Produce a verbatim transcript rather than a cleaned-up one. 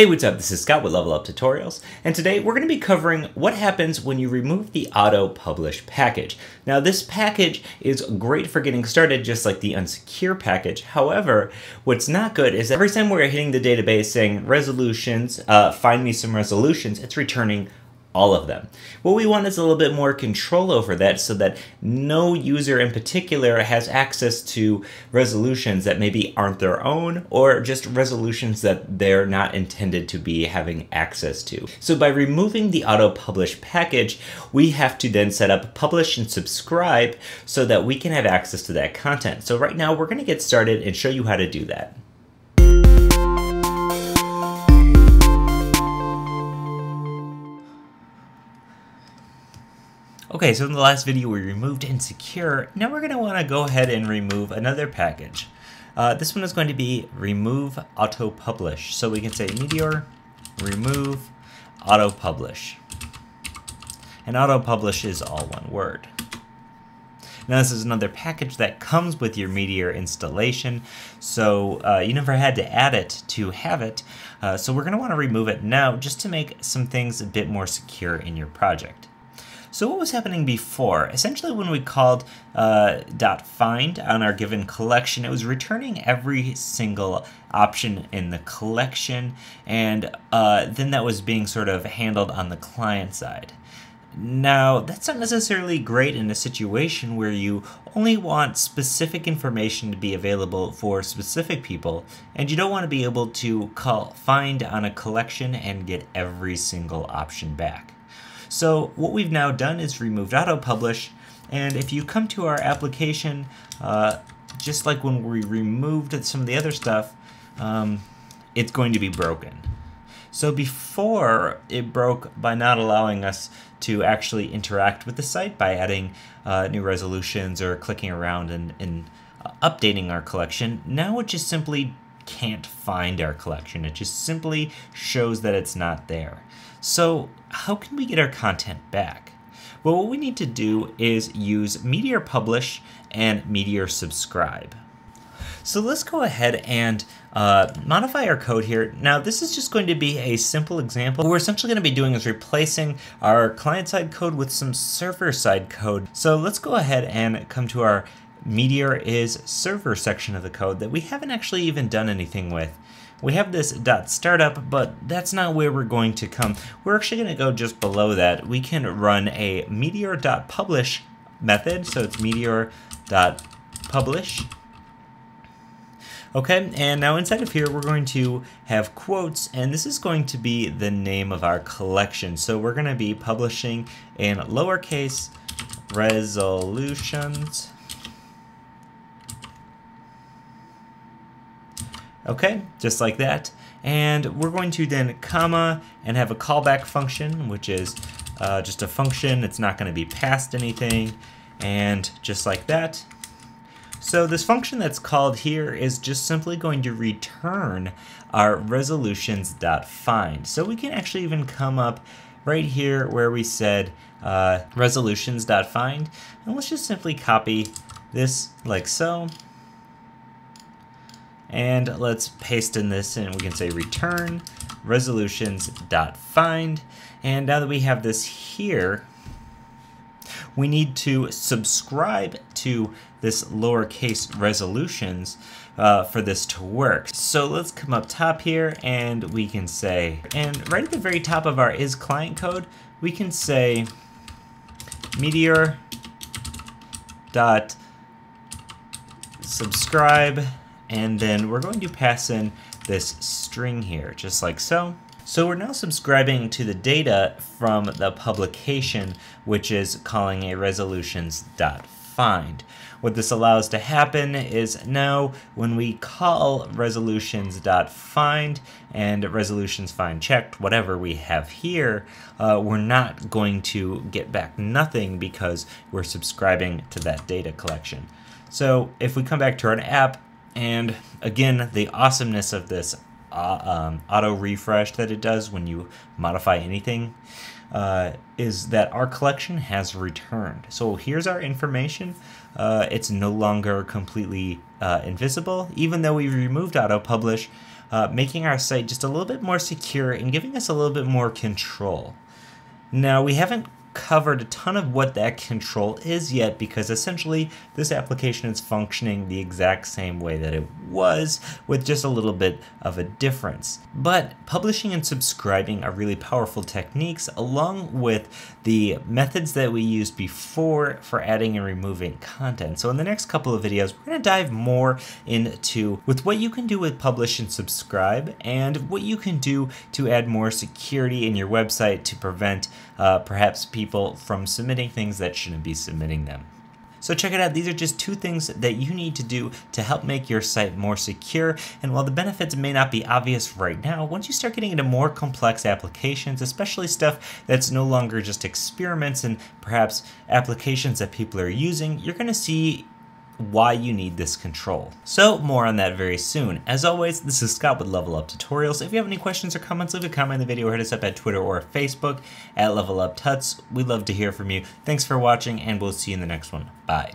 Hey, what's up? This is Scott with Level Up Tutorials, and today we're going to be covering what happens when you remove the Auto-Publish package. Now, this package is great for getting started, just like the Unsecure package. However, what's not good is every time we're hitting the database saying resolutions, uh, find me some resolutions, it's returning all of them. What we want is a little bit more control over that so that no user in particular has access to resolutions that maybe aren't their own or just resolutions that they're not intended to be having access to. So by removing the Auto-Publish package, we have to then set up Publish and Subscribe so that we can have access to that content. So right now we're going to get started and show you how to do that. Okay, so in the last video we removed Unsecure. Now we're going to want to go ahead and remove another package. Uh, this one is going to be remove Auto-Publish. So we can say Meteor remove Auto-Publish. And Auto-Publish is all one word. Now this is another package that comes with your Meteor installation, so uh, you never had to add it to have it. Uh, so we're going to want to remove it now just to make some things a bit more secure in your project. So what was happening before? Essentially when we called uh, .find on our given collection, it was returning every single option in the collection, and uh, then that was being sort of handled on the client side. Now, that's not necessarily great in a situation where you only want specific information to be available for specific people, and you don't want to be able to call find on a collection and get every single option back. So what we've now done is removed Auto-Publish, and if you come to our application, uh, just like when we removed some of the other stuff, um, it's going to be broken. So before, it broke by not allowing us to actually interact with the site by adding uh, new resolutions or clicking around and, and uh, updating our collection. Now it just simply can't find our collection. It just simply shows that it's not there. So how can we get our content back? Well, what we need to do is use Meteor.publish and Meteor.subscribe. So let's go ahead and uh, modify our code here. Now this is just going to be a simple example. What we're essentially going to be doing is replacing our client-side code with some server-side code. So let's go ahead and come to our Meteor is server section of the code that we haven't actually even done anything with. We have this .startup, but that's not where we're going to come. We're actually going to go just below that. We can run a Meteor.publish method, so it's Meteor.publish. Okay, and now inside of here we're going to have quotes, and this is going to be the name of our collection. So we're going to be publishing in lowercase resolutions. Okay, just like that. And we're going to then comma and have a callback function, which is uh, just a function. It's not going to be passed anything. And just like that. So this function that's called here is just simply going to return our resolutions.find. So we can actually even come up right here where we said uh, resolutions.find. And let's just simply copy this like so. And let's paste in this, and we can say return resolutions.find. And now that we have this here, we need to subscribe to this lowercase resolutions uh, for this to work. So let's come up top here, and we can say, and right at the very top of our is client code, we can say Meteor.subscribe. And then we're going to pass in this string here, just like so. So we're now subscribing to the data from the publication, which is calling a resolutions.find. What this allows to happen is now when we call resolutions.find and resolutions find checked, whatever we have here, uh, we're not going to get back nothing because we're subscribing to that data collection. So if we come back to our app, and again, the awesomeness of this uh, um, auto refresh that it does when you modify anything uh, is that our collection has returned. So here's our information. Uh, it's no longer completely uh, invisible. Even though we removed Auto-Publish, uh, making our site just a little bit more secure and giving us a little bit more control. Now, we haven't covered a ton of what that control is yet, because essentially this application is functioning the exact same way that it was, with just a little bit of a difference. But publishing and subscribing are really powerful techniques, along with the methods that we used before for adding and removing content. So in the next couple of videos, we're going to dive more into with what you can do with publish and subscribe, and what you can do to add more security in your website to prevent uh, perhaps people people from submitting things that shouldn't be submitting them. So check it out. These are just two things that you need to do to help make your site more secure. And while the benefits may not be obvious right now, once you start getting into more complex applications, especially stuff that's no longer just experiments and perhaps applications that people are using, you're going to see why you need this control. So more on that very soon. As always, this is Scott with Level Up Tutorials. If you have any questions or comments, leave a comment in the video or hit us up at Twitter or Facebook at Level Up Tuts. We'd love to hear from you. Thanks for watching, and we'll see you in the next one. Bye.